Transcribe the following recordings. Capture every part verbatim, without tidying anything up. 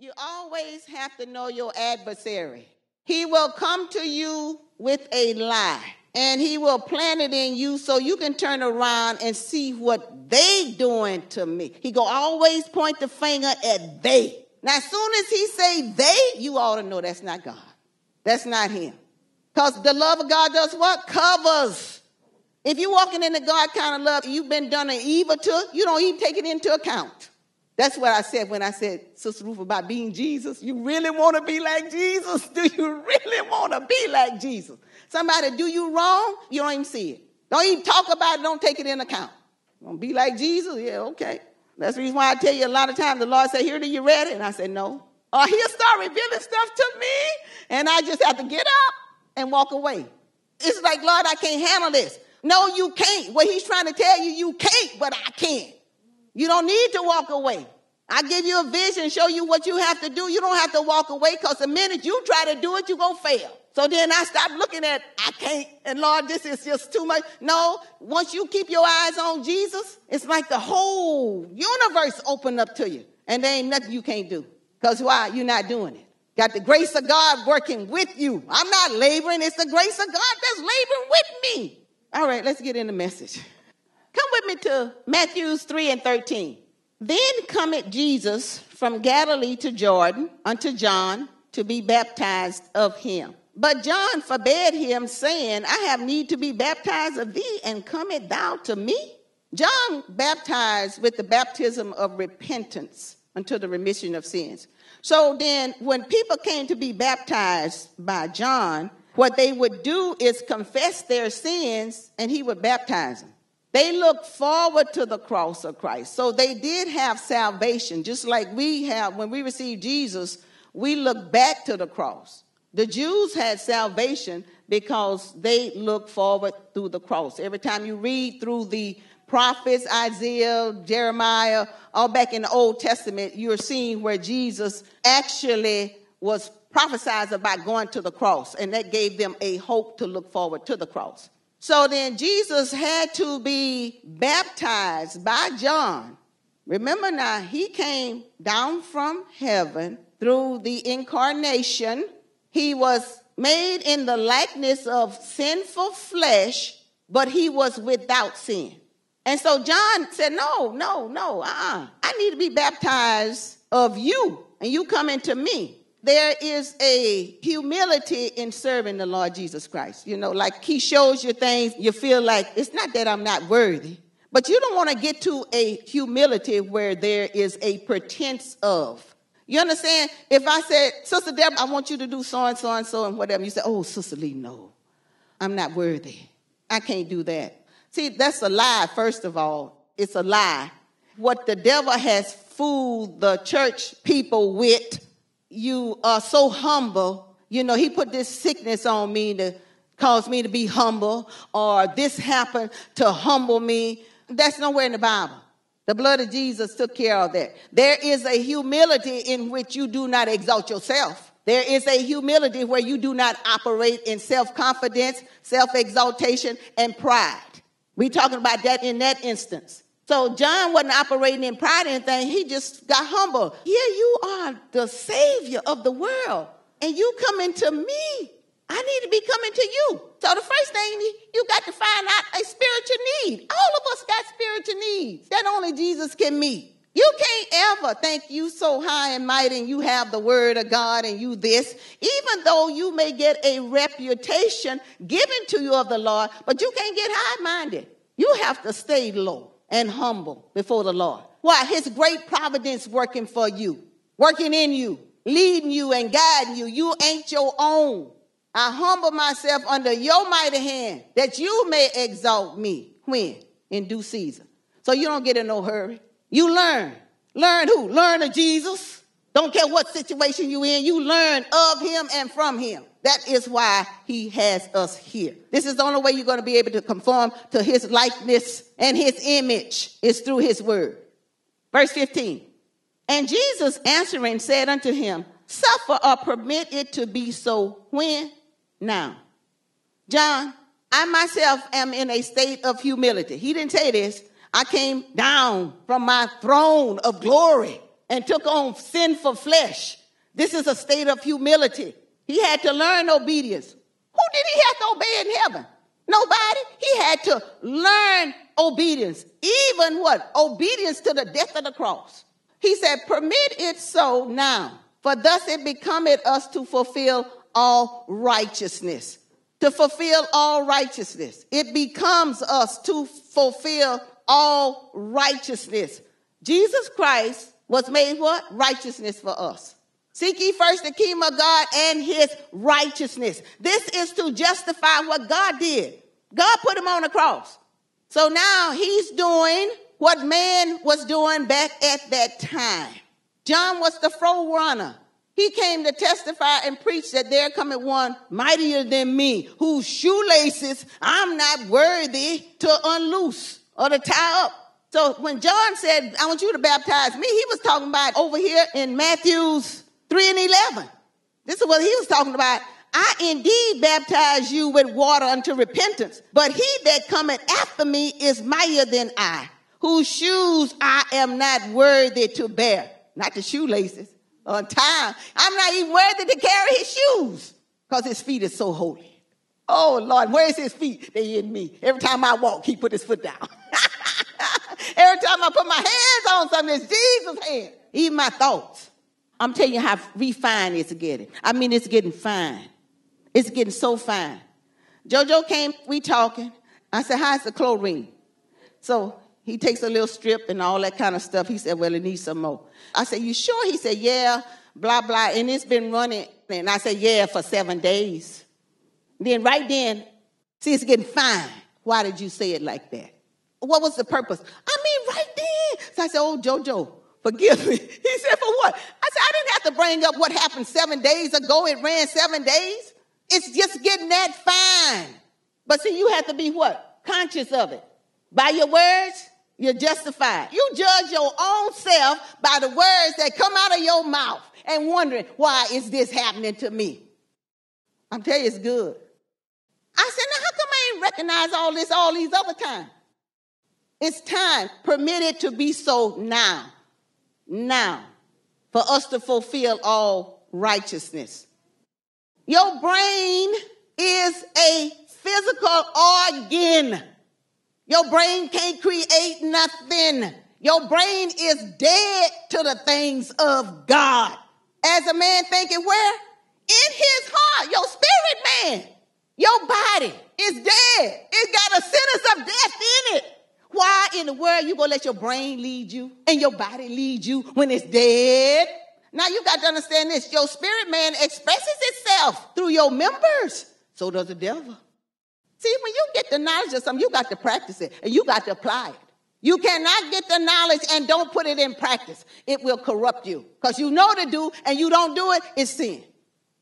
You always have to know your adversary. He will come to you with a lie, and he will plant it in you so you can turn around and see what they doing to me. He go always point the finger at they. Now, as soon as he say they, you ought to know that's not God. That's not him. Because the love of God does what? Covers. If you're walking in the God kind of love you've been done an evil to, you don't even take it into account. That's what I said when I said, Sister Ruth, about being Jesus. You really want to be like Jesus? Do you really want to be like Jesus? Somebody do you wrong, you don't even see it. Don't even talk about it, don't take it into account. Don't be like Jesus? Yeah, okay. That's the reason why I tell you a lot of times the Lord said, here, do you read it? And I said, no. Or he'll start revealing stuff to me, and I just have to get up and walk away. It's like, Lord, I can't handle this. No, you can't. What he's trying to tell you, you can't, but I can. You don't need to walk away. I give you a vision, show you what you have to do. You don't have to walk away, because the minute you try to do it, you're going to fail. So then I stop looking at, I can't, and Lord, this is just too much. No, once you keep your eyes on Jesus, it's like the whole universe open up to you, and there ain't nothing you can't do. Because why? You're not doing it. Got the grace of God working with you. I'm not laboring. It's the grace of God that's laboring with me. All right, let's get in the message. Come with me to Matthew three and thirteen. Then cometh Jesus from Galilee to Jordan unto John to be baptized of him. But John forbade him, saying, I have need to be baptized of thee, and cometh thou to me? John baptized with the baptism of repentance unto the remission of sins. So then when people came to be baptized by John, what they would do is confess their sins, and he would baptize them. They looked forward to the cross of Christ. So they did have salvation, just like we have. When we receive Jesus, we look back to the cross. The Jews had salvation because they looked forward through the cross. Every time you read through the prophets, Isaiah, Jeremiah, all back in the Old Testament, you're seeing where Jesus actually was prophesied about going to the cross, and that gave them a hope to look forward to the cross. So then Jesus had to be baptized by John. Remember now, he came down from heaven through the incarnation. He was made in the likeness of sinful flesh, but he was without sin. And so John said, no, no, no, uh-uh. I need to be baptized of you, and you come into me. There is a humility in serving the Lord Jesus Christ. You know, like he shows you things, you feel like, it's not that I'm not worthy, but you don't want to get to a humility where there is a pretense of. You understand? If I said, Sister Deb, I want you to do so and so and so and whatever, you say, oh, Sister Lee, no, I'm not worthy. I can't do that. See, that's a lie, first of all. It's a lie. What the devil has fooled the church people with, you are so humble. You know, he put this sickness on me to cause me to be humble, or this happened to humble me. That's nowhere in the Bible. The blood of Jesus took care of that. There is a humility in which you do not exalt yourself. There is a humility where you do not operate in self-confidence, self-exaltation, and pride. We're talking about that in that instance. So John wasn't operating in pride or anything. He just got humble. Yeah, you are the Savior of the world, and you coming to me. I need to be coming to you. So the first thing, you got to find out a spiritual need. All of us got spiritual needs that only Jesus can meet. You can't ever think you so high and mighty and you have the word of God and you this, even though you may get a reputation given to you of the Lord, but you can't get high-minded. You have to stay low and humble before the Lord. Why? His great providence working for you, working in you, leading you and guiding you. You ain't your own. I humble myself under your mighty hand that you may exalt me. When? In due season. So you don't get in no hurry. You learn. Learn who? Learn of Jesus. Don't care what situation you're in. You learn of him and from him. That is why he has us here. This is the only way you're going to be able to conform to his likeness and his image is through his word. Verse fifteen. And Jesus answering said unto him, suffer or permit it to be so when? Now. John, I myself am in a state of humility. He didn't say this. I came down from my throne of glory. and took on sinful flesh. This is a state of humility. He had to learn obedience. Who did he have to obey in heaven? Nobody. He had to learn obedience. Even what? Obedience to the death of the cross. He said, permit it so now, for thus it becometh us to fulfill all righteousness. To fulfill all righteousness. It becomes us to fulfill all righteousness. Jesus Christ was made what? Righteousness for us. Seek ye first the kingdom of God and his righteousness. This is to justify what God did. God put him on the cross. So now he's doing what man was doing back at that time. John was the forerunner. He came to testify and preach that there cometh one mightier than me, whose shoelaces I'm not worthy to unloose or to tie up. So when John said, I want you to baptize me, he was talking about over here in Matthew three and eleven. This is what he was talking about. I indeed baptize you with water unto repentance, but he that cometh after me is mightier than I, whose shoes I am not worthy to bear. Not the shoelaces, untie. I'm not even worthy to carry his shoes because his feet is so holy. Oh, Lord, where is his feet? They in me. Every time I walk, he put his foot down. Every time I put my hands on something, it's Jesus' hand. Even my thoughts. I'm telling you how refined it's getting. I mean, it's getting fine. It's getting so fine. JoJo came, we talking. I said, how's the chlorine? So he takes a little strip and all that kind of stuff. He said, well, it needs some more. I said, you sure? He said, yeah, blah, blah. And it's been running. And I said, yeah, for seven days. Then right then, see, it's getting fine. Why did you say it like that? What was the purpose? I mean, right then. So I said, oh, JoJo, forgive me. He said, for what? I said, I didn't have to bring up what happened seven days ago. It ran seven days. It's just getting that fine. But see, you have to be what? Conscious of it. By your words, you're justified. You judge your own self by the words that come out of your mouth and wondering, why is this happening to me? I'm telling you, it's good. I said, now how come I ain't recognize all this all these other times? It's time, permitted to be so now, now, for us to fulfill all righteousness. Your brain is a physical organ. Your brain can't create nothing. Your brain is dead to the things of God. As a man thinketh where? In his heart, your spirit man, your body is dead. It got a sentence of death in it. Why in the world you gonna let your brain lead you and your body lead you when it's dead? Now you got to understand this. Your spirit man expresses itself through your members. So does the devil. See, when you get the knowledge of something, you got to practice it, and you got to apply it. You cannot get the knowledge and don't put it in practice. It will corrupt you, because you know to do, and you don't do it, it's sin.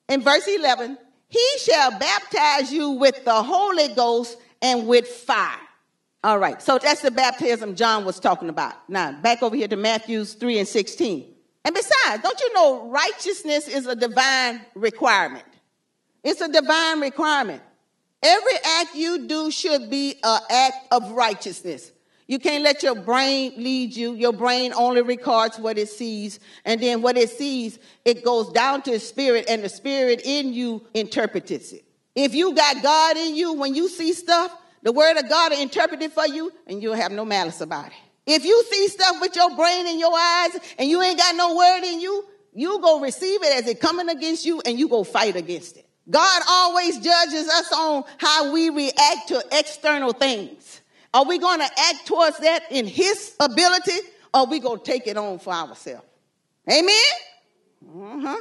In verse eleven, he shall baptize you with the Holy Ghost and with fire. All right, so that's the baptism John was talking about. Now, back over here to Matthew three and sixteen. And besides, don't you know righteousness is a divine requirement? It's a divine requirement. Every act you do should be an act of righteousness. You can't let your brain lead you. Your brain only records what it sees. And then what it sees, it goes down to the spirit, and the spirit in you interprets it. If you got God in you, when you see stuff, the word of God will interpret it for you, and you'll have no malice about it. If you see stuff with your brain and your eyes, and you ain't got no word in you, you go receive it as it coming against you, and you go fight against it. God always judges us on how we react to external things. Are we going to act towards that in his ability, or are we going to take it on for ourselves? Amen? Uh-huh.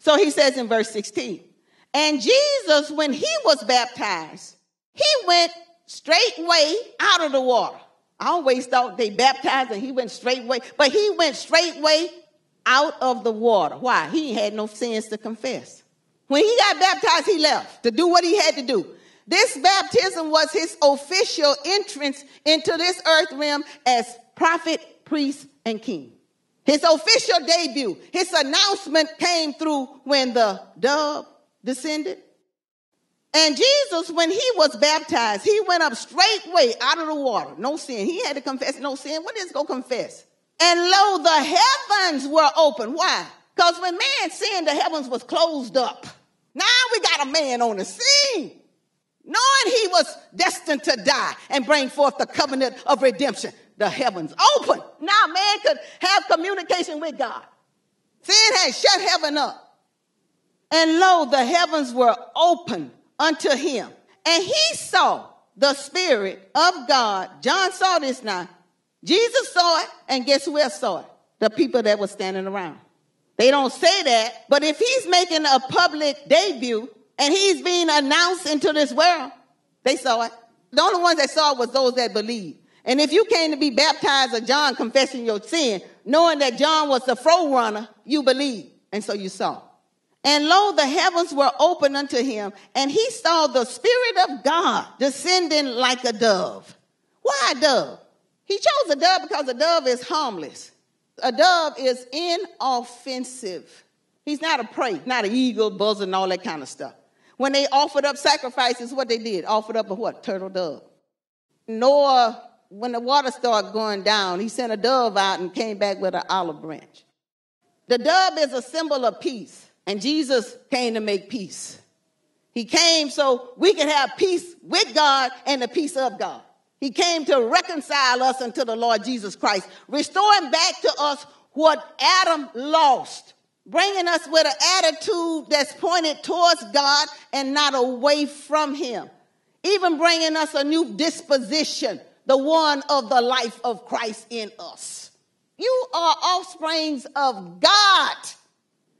So he says in verse sixteen, and Jesus, when he was baptized, he went straightway out of the water. I always thought they baptized and he went straightway, but he went straightway out of the water. Why? He had no sins to confess. When he got baptized, he left to do what he had to do. This baptism was his official entrance into this earth realm as prophet, priest, and king. His official debut, his announcement came through when the dove descended. And Jesus, when he was baptized, he went up straightway out of the water. No sin. He had to confess no sin. What is going to confess? And lo, the heavens were open. Why? Because when man sinned, the heavens was closed up. Now we got a man on the scene, knowing he was destined to die and bring forth the covenant of redemption. The heavens open. Now man could have communication with God. Sin had shut heaven up. And lo, the heavens were open unto him. And he saw the Spirit of God. John saw this now. Jesus saw it, and guess who else saw it? The people that were standing around. They don't say that, but if he's making a public debut and he's being announced into this world, they saw it. The only ones that saw it was those that believed. And if you came to be baptized of John confessing your sin, knowing that John was the forerunner, you believed, and so you saw. And lo, the heavens were open unto him, and he saw the Spirit of God descending like a dove. Why a dove? He chose a dove because a dove is harmless. A dove is inoffensive. He's not a prey, not an eagle, buzzard, and all that kind of stuff. When they offered up sacrifices, what they did, offered up a what? Turtle dove. Noah, when the water started going down, he sent a dove out and came back with an olive branch. The dove is a symbol of peace, and Jesus came to make peace. He came so we could have peace with God and the peace of God. He came to reconcile us unto the Lord Jesus Christ, restoring back to us what Adam lost, bringing us with an attitude that's pointed towards God and not away from him, even bringing us a new disposition, the one of the life of Christ in us. You are offsprings of God.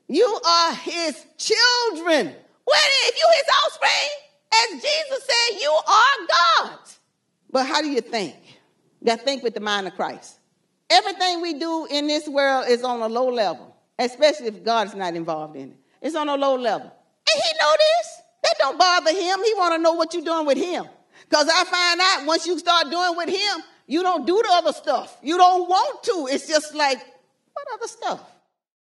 You are his children. Well, if you his offspring, as Jesus said, you are God. But how do you think? You got to think with the mind of Christ. Everything we do in this world is on a low level, especially if God is not involved in it. It's on a low level. And he know this. That don't bother him. He want to know what you're doing with him. Because I find out once you start doing with him, you don't do the other stuff. You don't want to. It's just like, what other stuff?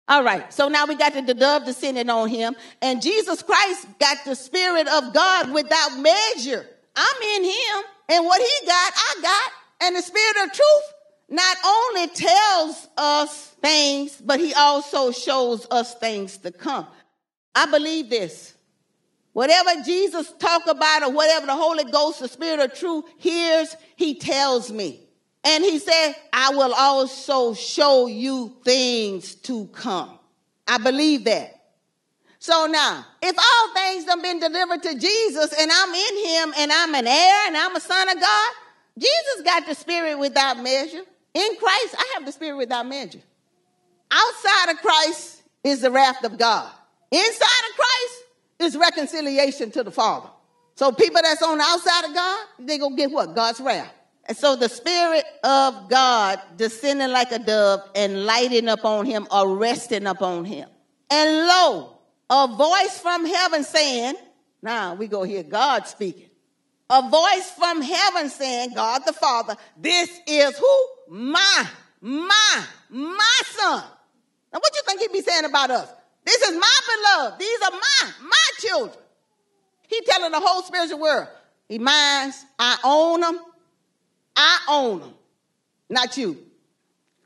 All right. So now we got the dove descending on him. And Jesus Christ got the Spirit of God without measure. I'm in him. And what he got, I got. And the Spirit of truth not only tells us things, but he also shows us things to come. I believe this. Whatever Jesus talk about or whatever the Holy Ghost, the Spirit of truth hears, he tells me. And he said, I will also show you things to come. I believe that. So now, if all things have been delivered to Jesus and I'm in him and I'm an heir and I'm a son of God, Jesus got the Spirit without measure. In Christ, I have the Spirit without measure. Outside of Christ is the wrath of God. Inside of Christ is reconciliation to the Father. So people that's on the outside of God, they're going to get what? God's wrath. And so the Spirit of God descending like a dove and lighting upon him or resting upon him. And lo, a voice from heaven saying, now we go hear God speaking. A voice from heaven saying, God the Father, this is who? My, my, my son. Now what you think he'd be saying about us? This is my beloved. These are my, my children. He telling the whole spiritual world, he mine, I own them. I own them, not you.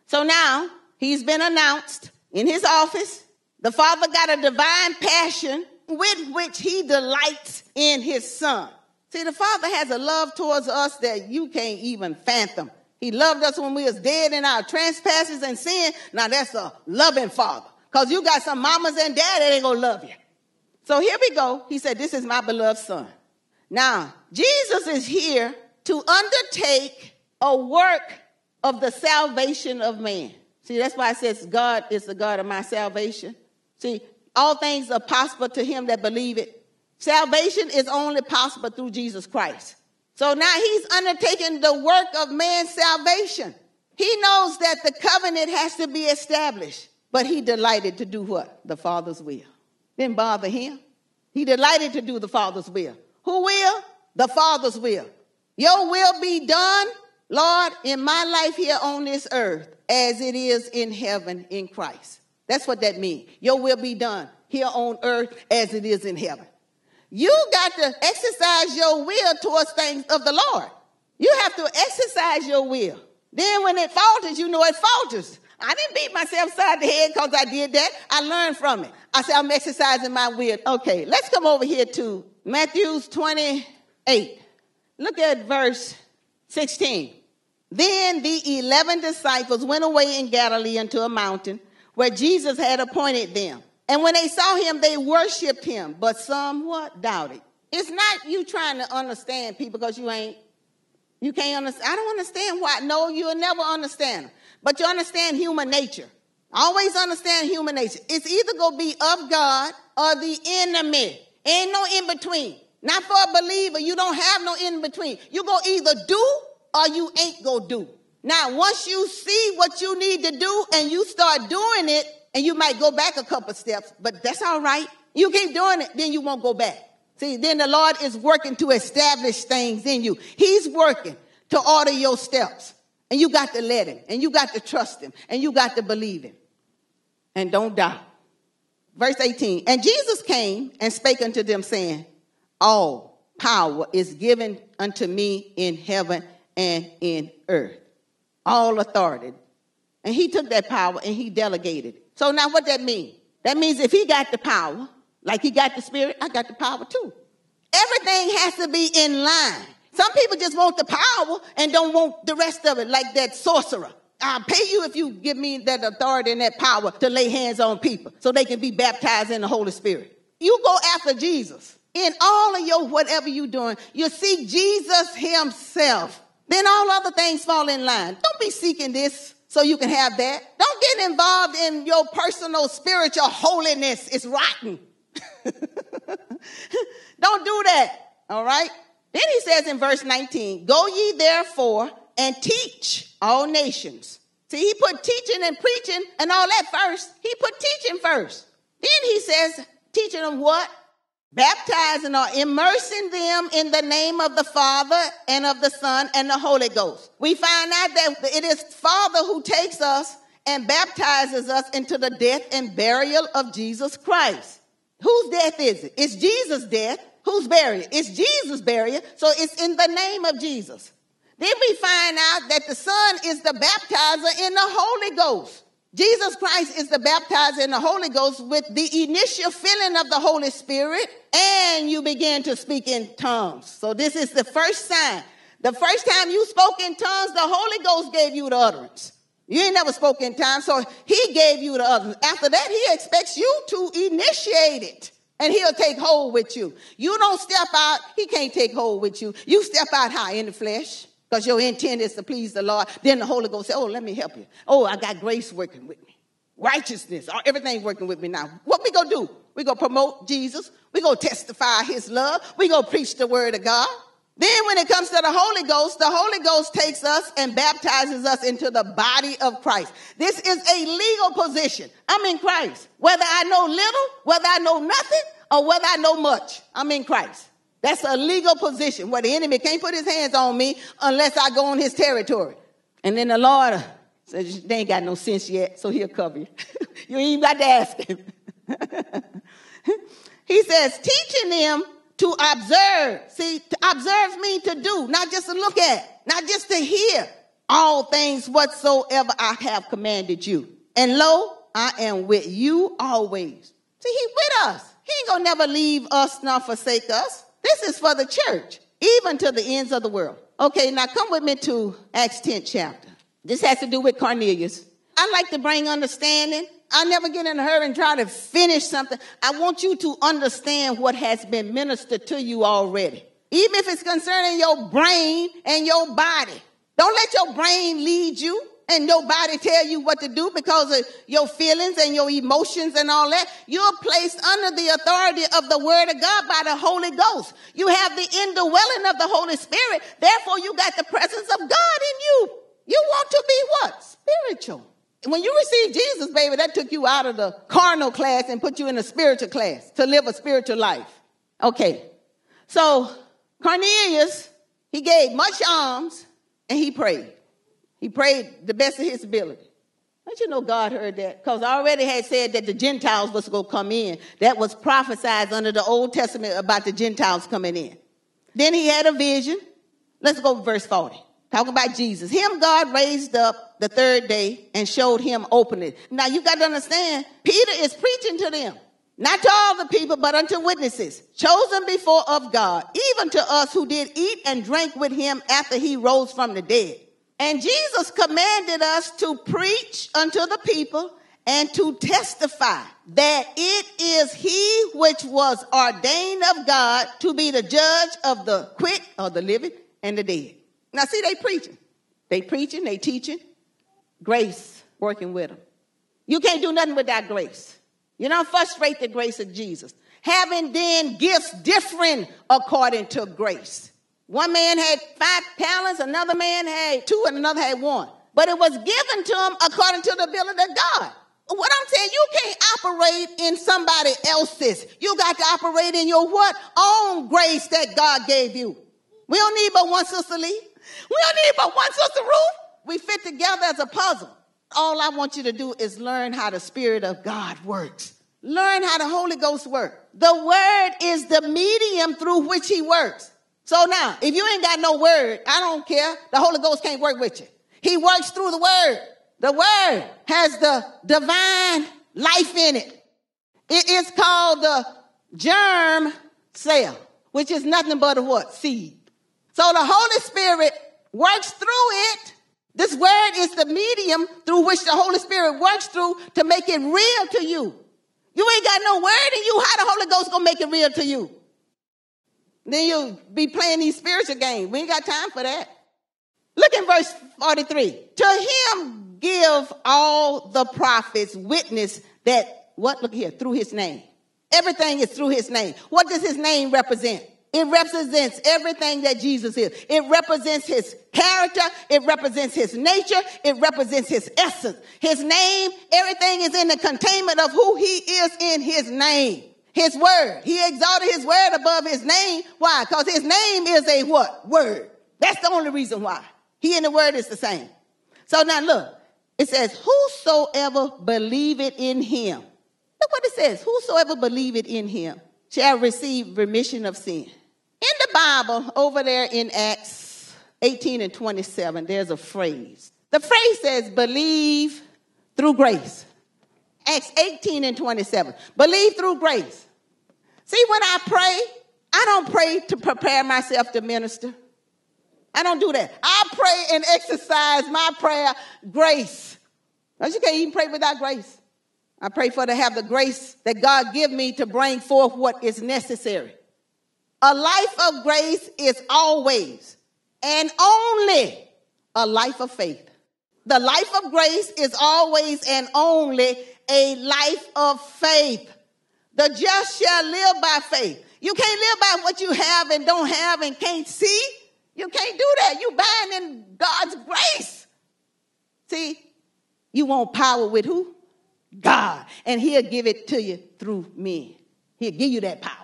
So now he's been announced in his office. The Father got a divine passion with which he delights in his son. See, the Father has a love towards us that you can't even fathom. He loved us when we was dead in our trespasses and sin. Now that's a loving Father, because you got some mamas and daddy that ain't going to love you. So here we go. He said, this is my beloved son. Now, Jesus is here to undertake a work of the salvation of man. See, that's why it says God is the God of my salvation. See, all things are possible to him that believe it. Salvation is only possible through Jesus Christ. So now he's undertaking the work of man's salvation. He knows that the covenant has to be established, but he delighted to do what? The Father's will. Didn't bother him. He delighted to do the Father's will. Who will? The Father's will. Your will be done, Lord, in my life here on this earth as it is in heaven in Christ. That's what that means. Your will be done here on earth as it is in heaven. You got to exercise your will towards things of the Lord. You have to exercise your will. Then when it falters, you know it falters. I didn't beat myself upside the head because I did that. I learned from it. I said, I'm exercising my will. Okay, let's come over here to Matthew twenty-eight. Look at verse sixteen. Then the eleven disciples went away in Galilee into a mountain where Jesus had appointed them. And when they saw him, they worshiped him, but somewhat doubted. It's not you trying to understand people because you ain't, you can't understand. I don't understand why. No, you'll never understand them. But you understand human nature. Always understand human nature. It's either going to be of God or the enemy. Ain't no in-between. Not for a believer. You don't have no in-between. You're going to either do or you ain't going to do. Now, once you see what you need to do and you start doing it, and you might go back a couple steps, but that's all right. You keep doing it, then you won't go back. See, then the Lord is working to establish things in you. He's working to order your steps. And you got to let him, and you got to trust him, and you got to believe him. And don't doubt. Verse eighteen, and Jesus came and spake unto them, saying, all power is given unto me in heaven and in earth. All authority. And he took that power and he delegated it. So now what that mean? That means if he got the power, like he got the spirit, I got the power too. Everything has to be in line. Some people just want the power and don't want the rest of it, like that sorcerer. I'll pay you if you give me that authority and that power to lay hands on people so they can be baptized in the Holy Spirit. You go after Jesus. In all of your whatever you're doing, you seek Jesus himself. Then all other things fall in line. Don't be seeking this so you can have that. Don't get involved in your personal spiritual holiness. It's rotten. Don't do that. All right? Then he says in verse nineteen, go ye therefore and teach all nations. See, he put teaching and preaching and all that first. He put teaching first. Then he says, teaching them what? Baptizing or immersing them in the name of the Father and of the Son and the Holy Ghost. We find out that it is Father who takes us and baptizes us into the death and burial of Jesus Christ. Whose death is it? It's Jesus' death. Who's buried? It's Jesus' burial, so it's in the name of Jesus. Then we find out that the Son is the baptizer in the Holy Ghost. Jesus Christ is the baptizer in the Holy Ghost with the initial filling of the Holy Spirit, and you begin to speak in tongues. So this is the first sign. The first time you spoke in tongues, the Holy Ghost gave you the utterance. You ain't never spoken in tongues, so he gave you the utterance. After that, he expects you to initiate it. And he'll take hold with you. You don't step out, he can't take hold with you. You step out high in the flesh because your intent is to please the Lord. Then the Holy Ghost says, oh, let me help you. Oh, I got grace working with me. Righteousness, everything working with me now. What we going to do? We going to promote Jesus. We going to testify his love. We going to preach the word of God. Then when it comes to the Holy Ghost, the Holy Ghost takes us and baptizes us into the body of Christ. This is a legal position. I'm in Christ. Whether I know little, whether I know nothing, or whether I know much, I'm in Christ. That's a legal position where the enemy can't put his hands on me unless I go on his territory. And then the Lord says, they ain't got no sense yet, so he'll cover you. You ain't even got to ask him. He says, teaching them to observe. See, to observe means to do, not just to look at, not just to hear. All things whatsoever I have commanded you. And lo, I am with you always. See, he with us. He ain't gonna never leave us nor forsake us. This is for the church, even to the ends of the world. Okay, now come with me to Acts tenth chapter. This has to do with Cornelius. I like to bring understanding. I never get in a hurry and try to finish something. I want you to understand what has been ministered to you already. Even if it's concerning your brain and your body. Don't let your brain lead you and your body tell you what to do because of your feelings and your emotions and all that. You're placed under the authority of the word of God by the Holy Ghost. You have the indwelling of the Holy Spirit. Therefore, you got the presence of God in you. You want to be what? Spiritual. When you receive Jesus, baby, that took you out of the carnal class and put you in a spiritual class to live a spiritual life. Okay. So Cornelius, he gave much alms and he prayed. He prayed the best of his ability. Don't you know God heard that? Because I already had said that the Gentiles was going to come in. That was prophesied under the Old Testament about the Gentiles coming in. Then he had a vision. Let's go to verse forty. Talking about Jesus. Him God raised up the third day and showed him openly. Now you got to understand, Peter is preaching to them. Not to all the people, but unto witnesses, chosen before of God, even to us who did eat and drink with him after he rose from the dead. And Jesus commanded us to preach unto the people and to testify that it is he which was ordained of God to be the judge of the quick or the living and the dead. Now see, they preaching. They preaching, they teaching. Grace working with them. You can't do nothing without grace. You don't frustrate the grace of Jesus. Having then gifts different according to grace. One man had five talents, another man had two, and another had one. But it was given to him according to the ability of God. What I'm saying, you can't operate in somebody else's. You got to operate in your what? Own grace that God gave you. We don't need but one Sister Lee. We don't need but one Sister Ruth. We fit together as a puzzle. All I want you to do is learn how the Spirit of God works. Learn how the Holy Ghost works. The Word is the medium through which he works. So now, if you ain't got no Word, I don't care. The Holy Ghost can't work with you. He works through the Word. The Word has the divine life in it. It is called the germ cell, which is nothing but a what? Seed. So the Holy Spirit works through it. This Word is the medium through which the Holy Spirit works through to make it real to you. You ain't got no Word in you. How the Holy Ghost gonna make it real to you? Then you'll be playing these spiritual games. We ain't got time for that. Look in verse forty-three. To him give all the prophets witness that, what? Look here, through his name. Everything is through his name. What does his name represent? It represents everything that Jesus is. It represents his character. It represents his nature. It represents his essence. His name, everything is in the containment of who he is in his name. His word. He exalted his word above his name. Why? Because his name is a what? Word. That's the only reason why. He and the word is the same. So now look. It says, whosoever believeth in him. Look what it says. Whosoever believeth in him shall receive remission of sin. In the Bible, over there in Acts eighteen and twenty-seven, there's a phrase. The phrase says, believe through grace. Acts eighteen and twenty-seven, believe through grace. See, when I pray, I don't pray to prepare myself to minister. I don't do that. I pray and exercise my prayer, grace. Because you can't even pray without grace. I pray for to have the grace that God give me to bring forth what is necessary. A life of grace is always and only a life of faith. The life of grace is always and only a life of faith. The just shall live by faith. You can't live by what you have and don't have and can't see. You can't do that. You bind in God's grace. See, you want power with who? God. And he'll give it to you through men. He'll give you that power.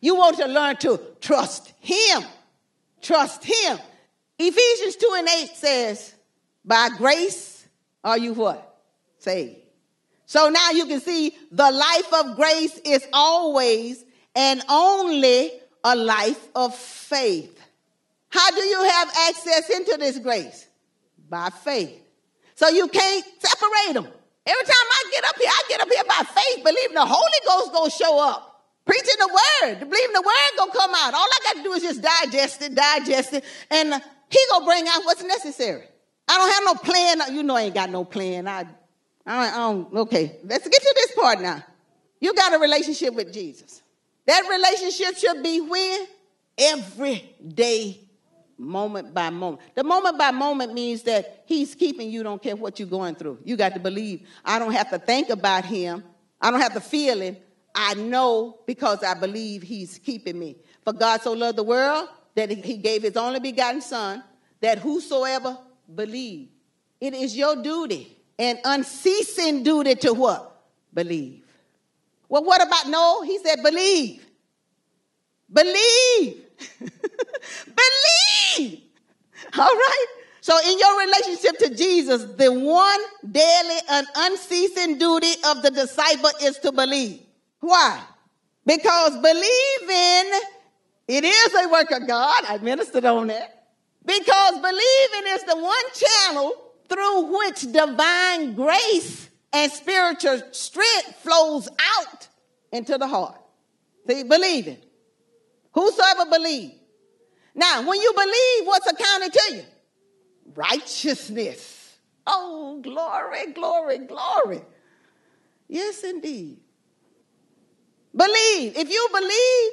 You want to learn to trust him. Trust him. Ephesians two and eight says, by grace are you what? Saved. So now you can see the life of grace is always and only a life of faith. How do you have access into this grace? By faith. So you can't separate them. Every time I get up here, I get up here by faith, believing the Holy Ghost going to show up. Preaching the word, believing the word going to come out. All I got to do is just digest it, digest it, and he going to bring out what's necessary. I don't have no plan. You know I ain't got no plan. I, I, I don't, okay, let's get to this part now. You got a relationship with Jesus. That relationship should be when? Every day, moment by moment. The moment by moment means that he's keeping you, don't care what you're going through. You got to believe. I don't have to think about him. I don't have to feel him. I know because I believe he's keeping me. For God so loved the world that he gave his only begotten son, that whosoever believe. It is your duty, an unceasing duty to what? Believe. Well, what about no? He said believe. Believe. Believe. All right? So in your relationship to Jesus, the one daily and unceasing duty of the disciple is to believe. Why? Because believing, it is a work of God. I ministered on that. Because believing is the one channel through which divine grace and spiritual strength flows out into the heart. See, believing. Whosoever believe. Now, when you believe, what's accounted to you? Righteousness. Oh, glory, glory, glory. Yes, indeed. Believe. If you believe,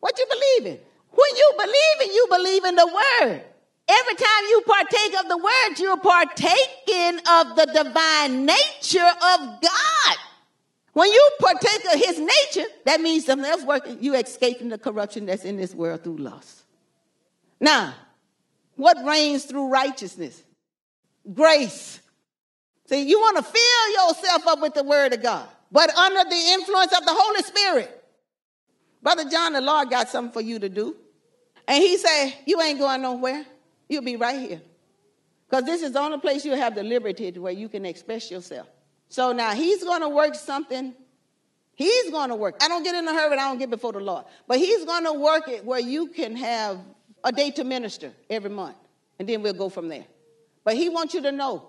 what you believe in? When you believe in, you believe in the word. Every time you partake of the word, you're partaking of the divine nature of God. When you partake of his nature, that means something else working. You're escaping the corruption that's in this world through lust. Now, what reigns through righteousness? Grace. See, you want to fill yourself up with the word of God, but under the influence of the Holy Spirit. Brother John, the Lord got something for you to do. And he said, you ain't going nowhere. You'll be right here. Because this is the only place you'll have the liberty where you can express yourself. So now he's going to work something. He's going to work. I don't get in a hurry and I don't get before the Lord. But he's going to work it where you can have a day to minister every month. And then we'll go from there. But he wants you to know.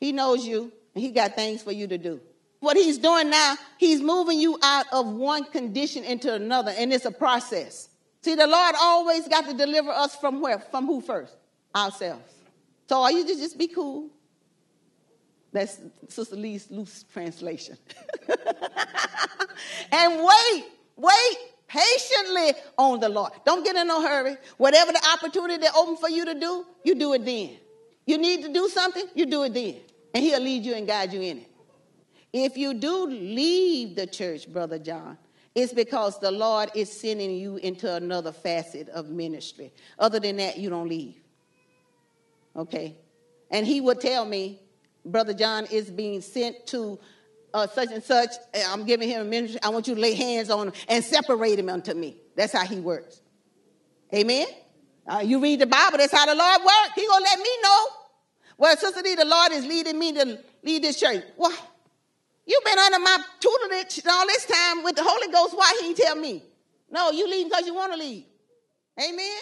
He knows you. And he got things for you to do. What he's doing now, he's moving you out of one condition into another. And it's a process. See, the Lord always got to deliver us from where? From who first? Ourselves. So are you to just be cool? That's Sister Lee's loose translation. And wait, wait patiently on the Lord. Don't get in no hurry. Whatever the opportunity that opens for you to do, you do it then. You need to do something, you do it then. And he'll lead you and guide you in it. If you do leave the church, Brother John, it's because the Lord is sending you into another facet of ministry. Other than that, you don't leave. Okay, and he would tell me, Brother John is being sent to uh, such and such. I'm giving him a ministry. I want you to lay hands on him and separate him unto me. That's how he works. Amen? Uh, you read the Bible, that's how the Lord works. He's going to let me know. Well, Sister D, the Lord is leading me to lead this church. Well, you've been under my tutelage all this time with the Holy Ghost. Why he tell me? No, you leave because you want to leave. Amen?